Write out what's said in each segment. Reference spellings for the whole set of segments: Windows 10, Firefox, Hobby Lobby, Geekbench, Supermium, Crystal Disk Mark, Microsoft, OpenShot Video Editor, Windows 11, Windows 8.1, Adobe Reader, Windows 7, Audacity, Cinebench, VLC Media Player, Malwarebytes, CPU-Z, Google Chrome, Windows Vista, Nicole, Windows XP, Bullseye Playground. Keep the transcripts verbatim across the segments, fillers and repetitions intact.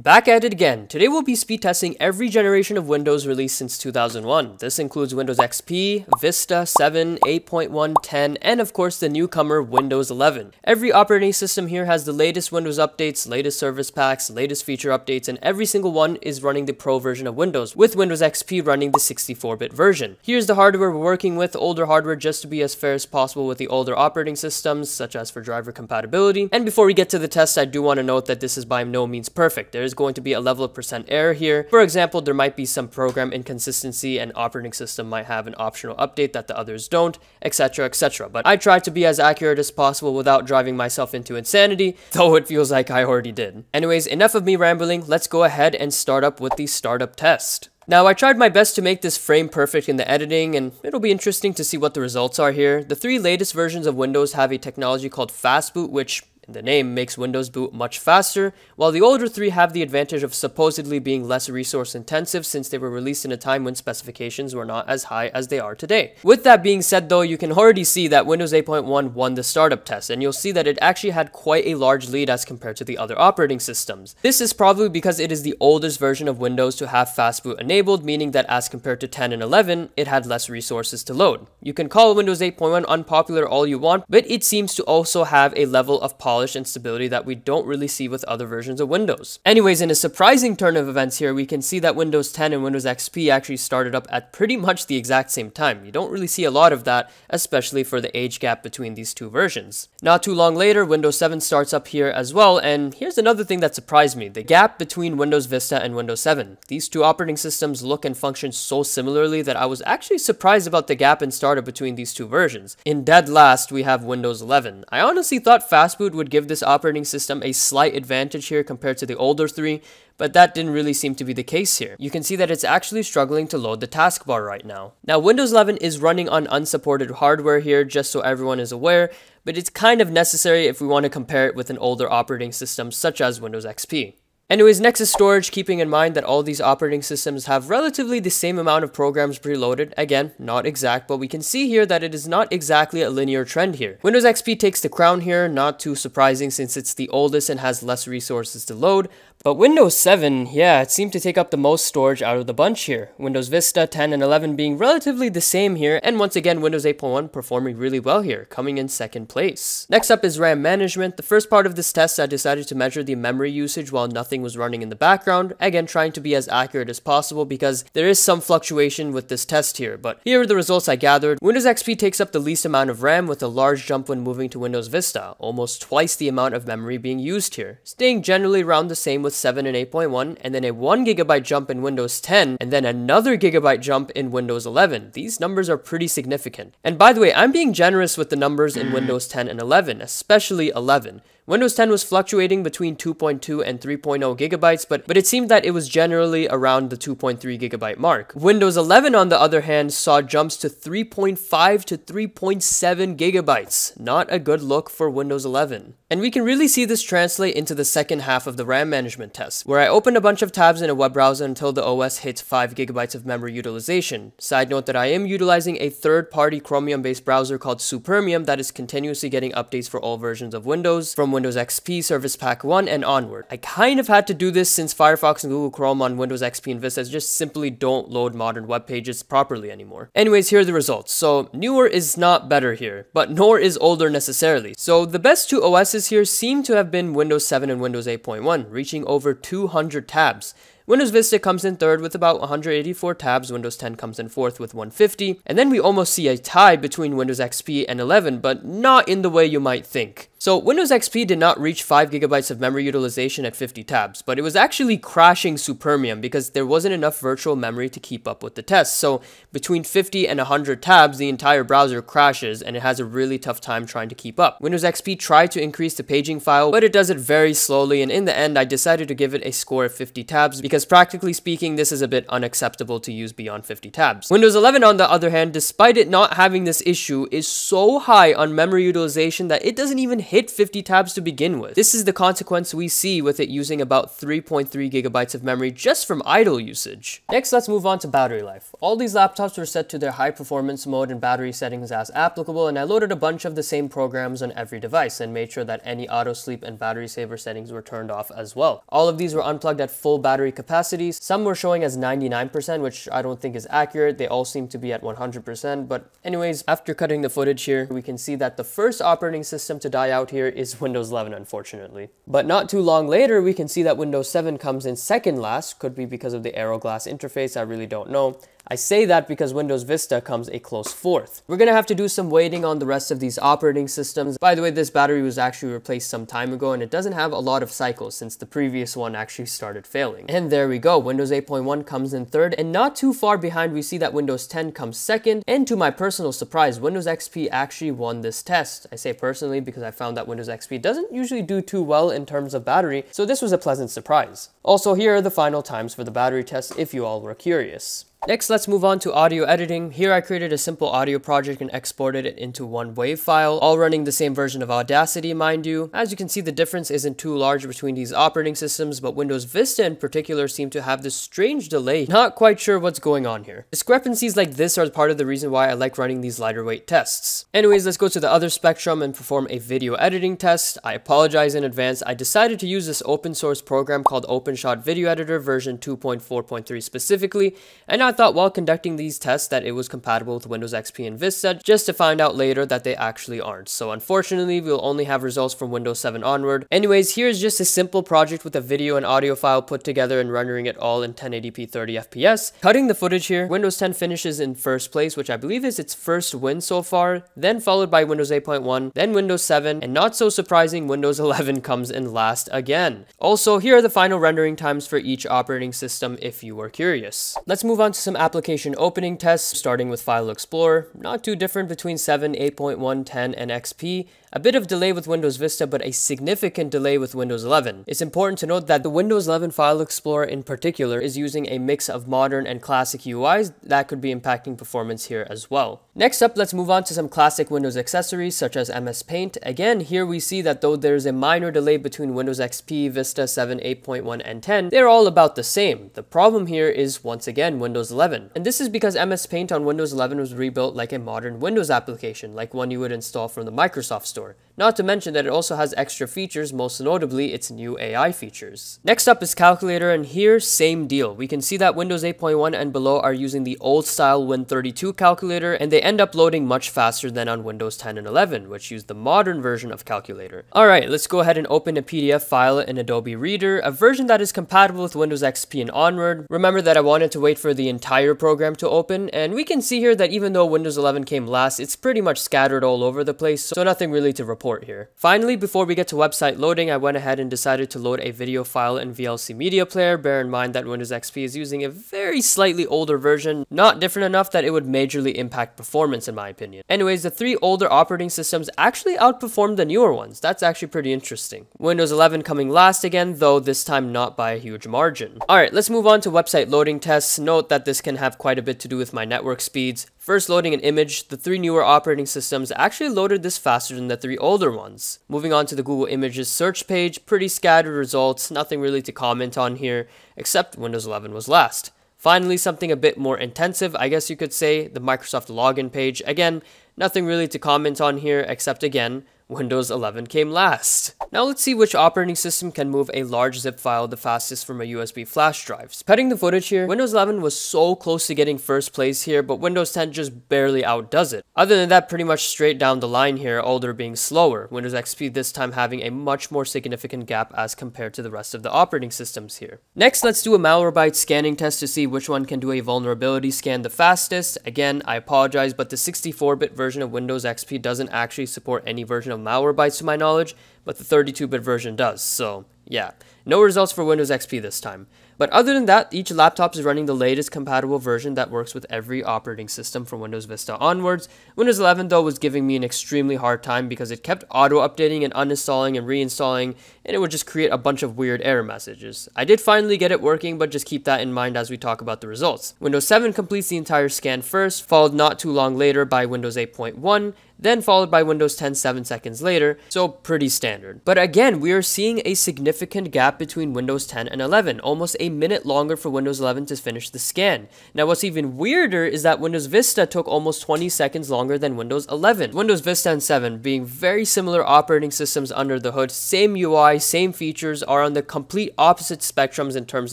Back at it again. Today we'll be speed testing every generation of Windows released since two thousand one. This includes Windows X P, Vista, seven, eight point one, ten, and of course the newcomer Windows eleven. Every operating system here has the latest Windows updates, latest service packs, latest feature updates, and every single one is running the Pro version of Windows, with Windows X P running the sixty-four bit version. Here's the hardware we're working with, older hardware just to be as fair as possible with the older operating systems, such as for driver compatibility. And before we get to the test, I do want to note that this is by no means perfect. There is going to be a level of percent error here. For example, there might be some program inconsistency, and operating system might have an optional update that the others don't, etc, et cetera. But I tried to be as accurate as possible without driving myself into insanity, though it feels like I already did. Anyways, enough of me rambling, let's go ahead and start up with the startup test. Now, I tried my best to make this frame perfect in the editing, and it'll be interesting to see what the results are here. The three latest versions of Windows have a technology called Fast Boot, which the name makes Windows boot much faster, while the older three have the advantage of supposedly being less resource intensive since they were released in a time when specifications were not as high as they are today. With that being said though, you can already see that Windows eight point one won the startup test, and you'll see that it actually had quite a large lead as compared to the other operating systems. This is probably because it is the oldest version of Windows to have fast boot enabled, meaning that as compared to ten and eleven, it had less resources to load. You can call Windows eight point one unpopular all you want, but it seems to also have a level of policy and stability that we don't really see with other versions of Windows. Anyways, in a surprising turn of events here, we can see that Windows ten and Windows X P actually started up at pretty much the exact same time. You don't really see a lot of that, especially for the age gap between these two versions. Not too long later, Windows seven starts up here as well, and here's another thing that surprised me, the gap between Windows Vista and Windows seven. These two operating systems look and function so similarly that I was actually surprised about the gap in startup between these two versions. In dead last, we have Windows eleven. I honestly thought Fast Boot would give this operating system a slight advantage here compared to the older three, but that didn't really seem to be the case here. You can see that it's actually struggling to load the taskbar right now. Now, Windows eleven is running on unsupported hardware here, just so everyone is aware, but it's kind of necessary if we want to compare it with an older operating system such as Windows X P. Anyways, next is storage, keeping in mind that all these operating systems have relatively the same amount of programs preloaded. Again, not exact, but we can see here that it is not exactly a linear trend here. Windows X P takes the crown here, not too surprising since it's the oldest and has less resources to load. But Windows seven, yeah, it seemed to take up the most storage out of the bunch here. Windows Vista, ten, and eleven being relatively the same here, and once again Windows eight point one performing really well here, coming in second place. Next up is RAM management. The first part of this test I decided to measure the memory usage while nothing was running in the background, again trying to be as accurate as possible because there is some fluctuation with this test here, but here are the results I gathered. Windows X P takes up the least amount of RAM with a large jump when moving to Windows Vista, almost twice the amount of memory being used here, staying generally around the same with seven and eight point one, and then a one gigabyte jump in Windows ten, and then another gigabyte jump in Windows eleven. These numbers are pretty significant. And by the way, I'm being generous with the numbers in Windows ten and eleven, especially eleven. Windows ten was fluctuating between two point two and three point oh gigabytes, but, but it seemed that it was generally around the two point three gigabyte mark. Windows eleven, on the other hand, saw jumps to three point five to three point seven gigabytes. Not a good look for Windows eleven. And we can really see this translate into the second half of the RAM management test, where I opened a bunch of tabs in a web browser until the O S hits five gigabytes of memory utilization. Side note that I am utilizing a third-party Chromium-based browser called Supermium that is continuously getting updates for all versions of Windows, from Windows Windows X P, Service Pack one, and onward. I kind of had to do this since Firefox and Google Chrome on Windows X P and Vista just simply don't load modern web pages properly anymore. Anyways, here are the results. So newer is not better here, but nor is older necessarily. So the best two O Ss here seem to have been Windows seven and Windows eight point one, reaching over two hundred tabs. Windows Vista comes in third with about one hundred eighty-four tabs, Windows ten comes in fourth with one hundred fifty, and then we almost see a tie between Windows X P and eleven, but not in the way you might think. So Windows X P did not reach five gigabytes of memory utilization at fifty tabs, but it was actually crashing Supermium because there wasn't enough virtual memory to keep up with the test. So between fifty and one hundred tabs, the entire browser crashes and it has a really tough time trying to keep up. Windows X P tried to increase the paging file, but it does it very slowly, and in the end I decided to give it a score of fifty tabs because because practically speaking, this is a bit unacceptable to use beyond fifty tabs. Windows eleven, on the other hand, despite it not having this issue, is so high on memory utilization that it doesn't even hit fifty tabs to begin with. This is the consequence we see with it using about three point three gigabytes of memory just from idle usage. Next, let's move on to battery life. All these laptops were set to their high performance mode and battery settings as applicable, and I loaded a bunch of the same programs on every device and made sure that any auto sleep and battery saver settings were turned off as well. All of these were unplugged at full battery capacity. Some were showing as ninety-nine percent, which I don't think is accurate. They all seem to be at one hundred percent, but anyways, after cutting the footage here, we can see that the first operating system to die out here is Windows eleven, unfortunately. But not too long later, we can see that Windows seven comes in second last, could be because of the Aero Glass interface, I really don't know. I say that because Windows Vista comes a close fourth. We're gonna have to do some waiting on the rest of these operating systems. By the way, this battery was actually replaced some time ago and it doesn't have a lot of cycles since the previous one actually started failing. And there we go, Windows eight point one comes in third, and not too far behind we see that Windows ten comes second, and to my personal surprise, Windows X P actually won this test. I say personally because I found that Windows X P doesn't usually do too well in terms of battery, so this was a pleasant surprise. Also, here are the final times for the battery test if you all were curious. Next, let's move on to audio editing. Here I created a simple audio project and exported it into one WAV file, all running the same version of Audacity, mind you. As you can see, the difference isn't too large between these operating systems, but Windows Vista in particular seemed to have this strange delay. Not quite sure what's going on here. Discrepancies like this are part of the reason why I like running these lighter weight tests. Anyways, let's go to the other spectrum and perform a video editing test. I apologize in advance. I decided to use this open source program called OpenShot Video Editor version two point four point three specifically, and I I thought while conducting these tests that it was compatible with Windows X P and Vista, just to find out later that they actually aren't. So unfortunately, we'll only have results from Windows seven onward. Anyways, here's just a simple project with a video and audio file put together and rendering it all in ten eighty p thirty f p s. Cutting the footage here, Windows ten finishes in first place, which I believe is its first win so far, then followed by Windows eight point one, then Windows seven, and not so surprising, Windows eleven comes in last again. Also, here are the final rendering times for each operating system if you were curious. Let's move on to some application opening tests, starting with File Explorer. Not too different between seven, eight point one, ten, and X P. A bit of delay with Windows Vista, but a significant delay with Windows eleven. It's important to note that the Windows eleven File Explorer in particular is using a mix of modern and classic U Is that could be impacting performance here as well. Next up, let's move on to some classic Windows accessories such as M S Paint. Again, here we see that though there's a minor delay between Windows X P, Vista, seven, eight point one, and ten, they're all about the same. The problem here is, once again, Windows eleven. And this is because M S Paint on Windows eleven was rebuilt like a modern Windows application, like one you would install from the Microsoft Store. Not to mention that it also has extra features, most notably its new A I features. Next up is Calculator, and here, same deal. We can see that Windows eight point one and below are using the old style Win thirty-two calculator, and they end up loading much faster than on Windows ten and eleven, which use the modern version of Calculator. Alright, let's go ahead and open a P D F file in Adobe Reader, a version that is compatible with Windows X P and onward. Remember that I wanted to wait for the entire program to open, and we can see here that even though Windows eleven came last, it's pretty much scattered all over the place, so nothing really to report here. Finally, before we get to website loading, I went ahead and decided to load a video file in V L C Media Player. Bear in mind that Windows X P is using a very slightly older version, not different enough that it would majorly impact performance in my opinion. Anyways, the three older operating systems actually outperformed the newer ones. That's actually pretty interesting. Windows eleven coming last again, though this time not by a huge margin. Alright, let's move on to website loading tests. Note that this can have quite a bit to do with my network speeds. First, loading an image, the three newer operating systems actually loaded this faster than the three older ones. Moving on to the Google Images search page, pretty scattered results, nothing really to comment on here, except Windows eleven was last. Finally, something a bit more intensive, I guess you could say, the Microsoft login page. Again, nothing really to comment on here, except again, Windows eleven came last. Now let's see which operating system can move a large zip file the fastest from a U S B flash drive. Cutting the footage here, Windows eleven was so close to getting first place here, but Windows ten just barely outdoes it. Other than that, pretty much straight down the line here, older being slower. Windows X P this time having a much more significant gap as compared to the rest of the operating systems here. Next, let's do a Malwarebytes scanning test to see which one can do a vulnerability scan the fastest. Again, I apologize, but the sixty-four bit version of Windows X P doesn't actually support any version of Malwarebytes to my knowledge, but the thirty-two bit version does, so yeah. No results for Windows X P this time. But other than that, each laptop is running the latest compatible version that works with every operating system from Windows Vista onwards. Windows eleven though was giving me an extremely hard time because it kept auto-updating and uninstalling and reinstalling, and it would just create a bunch of weird error messages. I did finally get it working, but just keep that in mind as we talk about the results. Windows seven completes the entire scan first, followed not too long later by Windows eight point one, then followed by Windows ten seven seconds later, so pretty standard. But again, we are seeing a significant gap between Windows ten and eleven, almost a minute longer for Windows eleven to finish the scan. Now what's even weirder is that Windows Vista took almost twenty seconds longer than Windows eleven. Windows Vista and seven being very similar operating systems under the hood, same U I, same features, are on the complete opposite spectrums in terms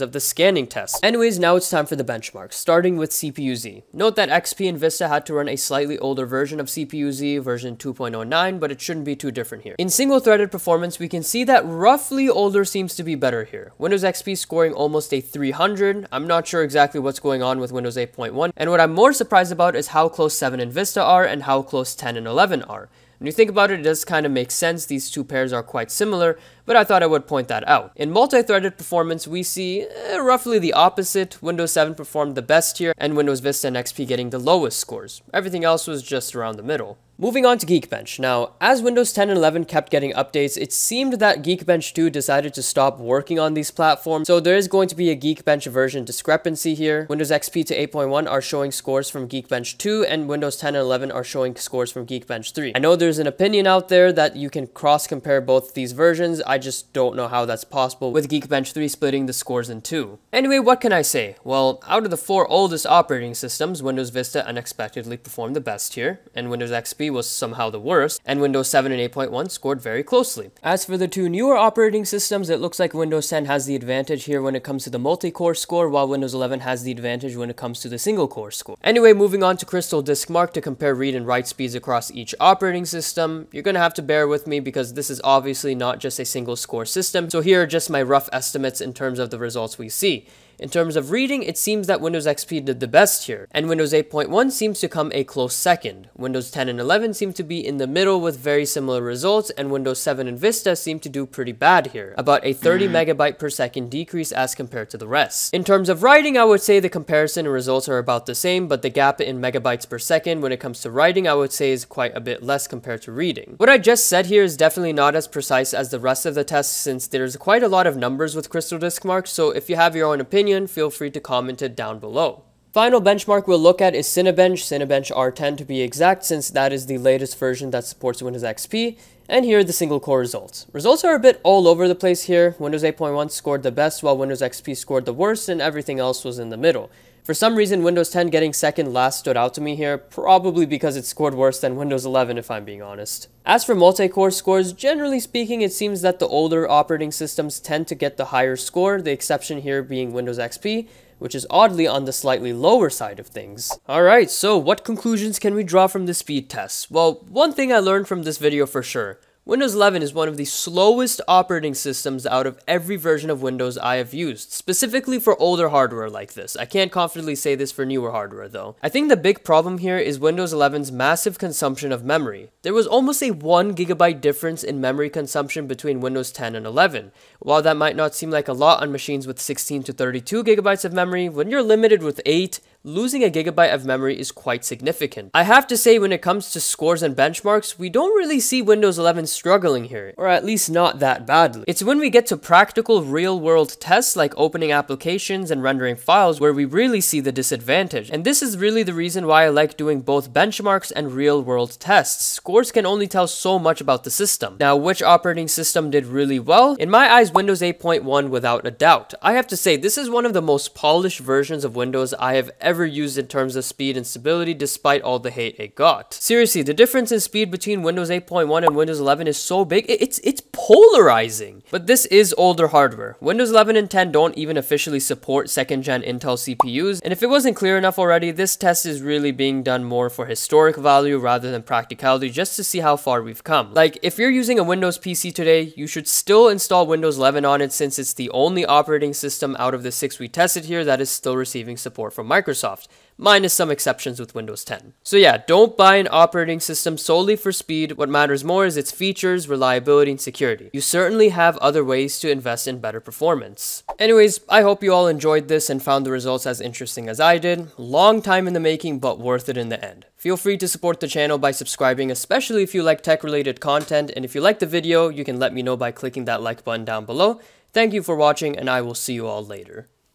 of the scanning test. Anyways, now it's time for the benchmarks, starting with C P U Z. Note that X P and Vista had to run a slightly older version of C P U Z, version two point oh nine, but it shouldn't be too different here. In single-threaded performance, we can see that roughly older seems to be better here. Windows X P scoring almost a three hundred. I'm not sure exactly what's going on with Windows eight point one, and what I'm more surprised about is how close seven and Vista are and how close ten and eleven are. When you think about it, it does kind of make sense. These two pairs are quite similar, but I thought I would point that out. In multi-threaded performance, we see eh, roughly the opposite. Windows seven performed the best here, and Windows Vista and X P getting the lowest scores. Everything else was just around the middle. Moving on to Geekbench. Now, as Windows ten and eleven kept getting updates, it seemed that Geekbench two decided to stop working on these platforms, so there is going to be a Geekbench version discrepancy here. Windows X P to eight point one are showing scores from Geekbench two, and Windows ten and eleven are showing scores from Geekbench three. I know there's an opinion out there that you can cross-compare both these versions. I just don't know how that's possible, with Geekbench three splitting the scores in two. Anyway, what can I say? Well, out of the four oldest operating systems, Windows Vista unexpectedly performed the best here, and Windows X P was somehow the worst, and Windows seven and eight point one scored very closely. As for the two newer operating systems, it looks like Windows ten has the advantage here when it comes to the multi-core score, while Windows eleven has the advantage when it comes to the single-core score. Anyway, moving on to Crystal Disk Mark to compare read and write speeds across each operating system. You're gonna have to bear with me because this is obviously not just a single-score system, so here are just my rough estimates in terms of the results we see. In terms of reading, it seems that Windows X P did the best here, and Windows eight point one seems to come a close second. Windows ten and eleven seem to be in the middle with very similar results, and Windows seven and Vista seem to do pretty bad here, about a thirty megabyte per second decrease as compared to the rest. In terms of writing, I would say the comparison and results are about the same, but the gap in megabytes per second when it comes to writing, I would say, is quite a bit less compared to reading. What I just said here is definitely not as precise as the rest of the test, since there's quite a lot of numbers with Crystal Disk Mark, so if you have your own opinion, feel free to comment it down below. Final benchmark we'll look at is Cinebench, Cinebench R ten to be exact, since that is the latest version that supports Windows X P. And here are the single core results. Results are a bit all over the place here. Windows eight point one scored the best, while Windows X P scored the worst, and everything else was in the middle. For some reason, Windows ten getting second last stood out to me here, probably because it scored worse than Windows eleven if I'm being honest. As for multi-core scores, generally speaking, it seems that the older operating systems tend to get the higher score, the exception here being Windows X P, which is oddly on the slightly lower side of things. Alright, so what conclusions can we draw from the speed test? Well, one thing I learned from this video for sure. Windows eleven is one of the slowest operating systems out of every version of Windows I have used, specifically for older hardware like this. I can't confidently say this for newer hardware though. I think the big problem here is Windows eleven's massive consumption of memory. There was almost a one gigabyte difference in memory consumption between Windows ten and eleven. While that might not seem like a lot on machines with sixteen to thirty-two gigabytes of memory, when you're limited with eight, losing a gigabyte of memory is quite significant. I have to say, when it comes to scores and benchmarks, we don't really see Windows eleven struggling here, or at least not that badly. It's when we get to practical real-world tests like opening applications and rendering files where we really see the disadvantage, and this is really the reason why I like doing both benchmarks and real-world tests. Scores can only tell so much about the system. Now, which operating system did really well? In my eyes, Windows eight point one without a doubt. I have to say, this is one of the most polished versions of Windows I have ever ever used in terms of speed and stability, despite all the hate it got. Seriously, the difference in speed between Windows eight point one and Windows eleven is so big, it's it's polarizing. But this is older hardware. Windows eleven and ten don't even officially support second gen Intel C P Us, and if it wasn't clear enough already, this test is really being done more for historic value rather than practicality, just to see how far we've come. Like, if you're using a Windows P C today, you should still install Windows eleven on it, since it's the only operating system out of the six we tested here that is still receiving support from Microsoft. Microsoft, minus some exceptions with Windows ten. So yeah, don't buy an operating system solely for speed. What matters more is its features, reliability, and security. You certainly have other ways to invest in better performance. Anyways, I hope you all enjoyed this and found the results as interesting as I did. Long time in the making, but worth it in the end. Feel free to support the channel by subscribing, especially if you like tech-related content, and if you like the video, you can let me know by clicking that like button down below. Thank you for watching, and I will see you all later.